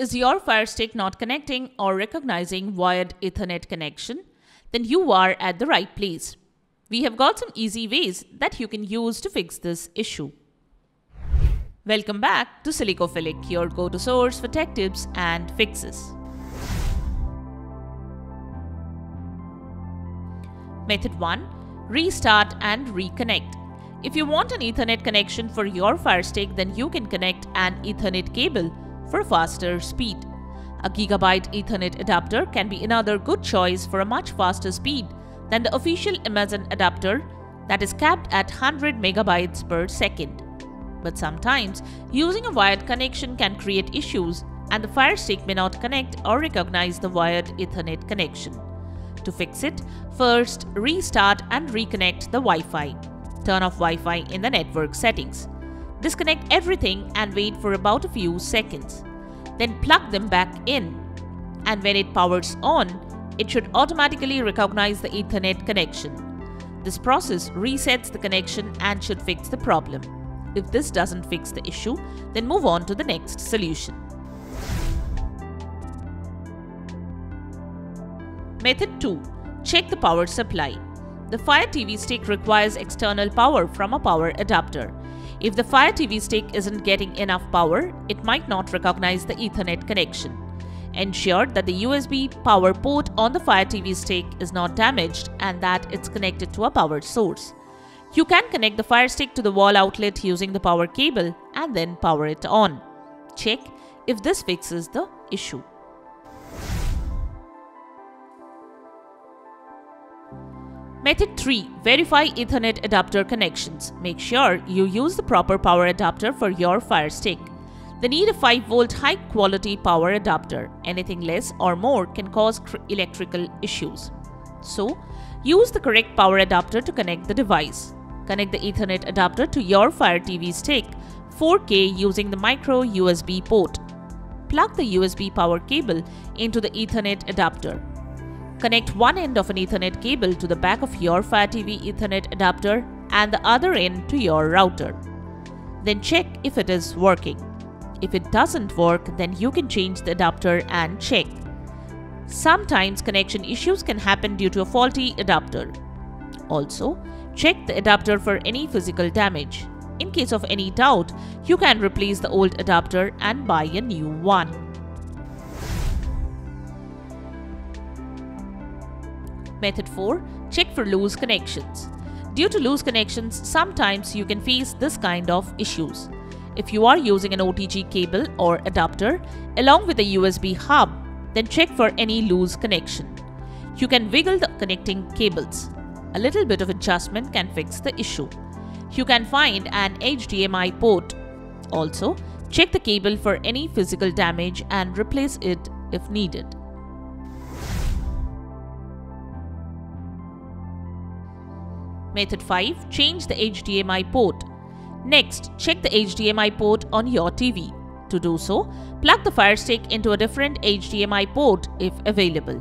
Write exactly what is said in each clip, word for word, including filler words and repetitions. Is your Fire Stick not connecting or recognizing wired Ethernet connection? Then you are at the right place. We have got some easy ways that you can use to fix this issue. Welcome back to Silicophilic, your go-to source for tech tips and fixes. Method one. Restart and reconnect. If you want an Ethernet connection for your Fire Stick, then you can connect an Ethernet cable for faster speed. A Gigabyte Ethernet adapter can be another good choice for a much faster speed than the official Amazon adapter that is capped at one hundred megabytes per second. But sometimes, using a wired connection can create issues and the Fire Stick may not connect or recognize the wired Ethernet connection. To fix it, first restart and reconnect the Wi-Fi. Turn off Wi-Fi in the network settings. Disconnect everything and wait for about a few seconds. Then plug them back in. And when it powers on, it should automatically recognize the Ethernet connection. This process resets the connection and should fix the problem. If this doesn't fix the issue, then move on to the next solution. Method two. Check the power supply. The Fire T V Stick requires external power from a power adapter. If the Fire T V Stick isn't getting enough power, it might not recognize the Ethernet connection. Ensure that the U S B power port on the Fire T V Stick is not damaged and that it's connected to a power source. You can connect the Fire Stick to the wall outlet using the power cable and then power it on. Check if this fixes the issue. Method three. Verify Ethernet adapter connections. Make sure you use the proper power adapter for your Fire Stick. They need a five volt high-quality power adapter. Anything less or more can cause electrical issues. So, use the correct power adapter to connect the device. Connect the Ethernet adapter to your Fire T V Stick four K using the micro U S B port. Plug the U S B power cable into the Ethernet adapter. Connect one end of an Ethernet cable to the back of your Fire T V Ethernet adapter and the other end to your router. Then check if it is working. If it doesn't work, then you can change the adapter and check. Sometimes connection issues can happen due to a faulty adapter. Also, check the adapter for any physical damage. In case of any doubt, you can replace the old adapter and buy a new one. Method four. Check for loose connections. Due to loose connections, sometimes you can face this kind of issues. If you are using an O T G cable or adapter along with a U S B hub, then check for any loose connection. You can wiggle the connecting cables. A little bit of adjustment can fix the issue. You can find an H D M I port. Also, check the cable for any physical damage and replace it if needed. Method five. Change the H D M I port. Next, check the H D M I port on your T V. To do so, plug the Fire Stick into a different H D M I port if available.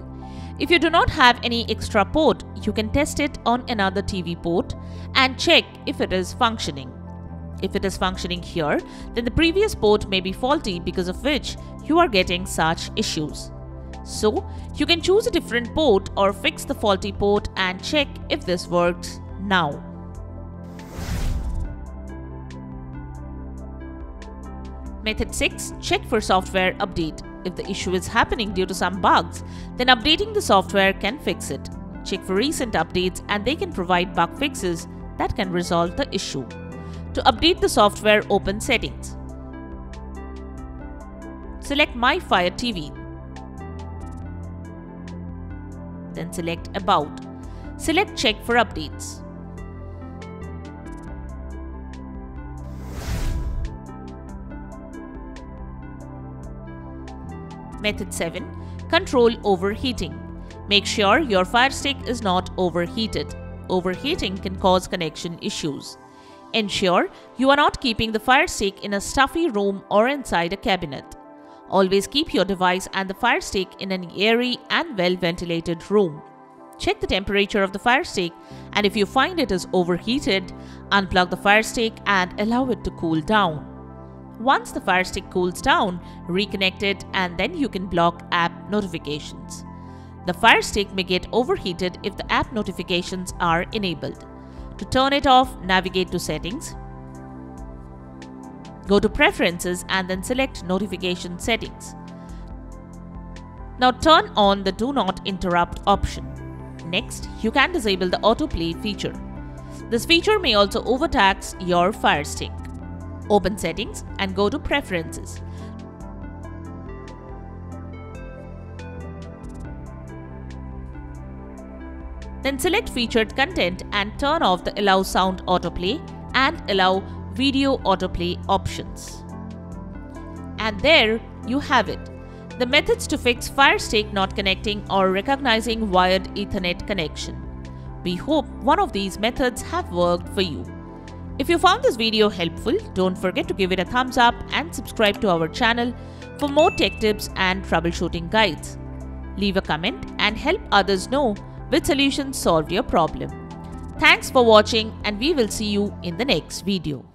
If you do not have any extra port, you can test it on another T V port and check if it is functioning. If it is functioning here, then the previous port may be faulty, because of which you are getting such issues. So, you can choose a different port or fix the faulty port and check if this works now. Method six. Check for software update. If the issue is happening due to some bugs, then updating the software can fix it. Check for recent updates and they can provide bug fixes that can resolve the issue. To update the software, open Settings. Select My Fire T V. Then select About. Select Check for updates. Method seven. Control overheating. Make sure your Fire Stick is not overheated. Overheating can cause connection issues. Ensure you are not keeping the Fire Stick in a stuffy room or inside a cabinet. Always keep your device and the Fire Stick in an airy and well-ventilated room. Check the temperature of the Fire Stick, and if you find it is overheated, unplug the Fire Stick and allow it to cool down. Once the Fire Stick cools down, reconnect it and then you can block app notifications. The Fire Stick may get overheated if the app notifications are enabled. To turn it off, navigate to Settings. Go to Preferences and then select Notification Settings. Now turn on the Do Not Interrupt option. Next, you can disable the autoplay feature. This feature may also overtax your Fire Stick. Open Settings and go to Preferences. Then select Featured Content and turn off the Allow Sound Autoplay and Allow Video Autoplay options. And there you have it. The methods to fix Fire Stick not connecting or recognizing wired Ethernet connection. We hope one of these methods have worked for you. If you found this video helpful, don't forget to give it a thumbs up and subscribe to our channel for more tech tips and troubleshooting guides. Leave a comment and help others know which solution solved your problem. Thanks for watching, and we will see you in the next video.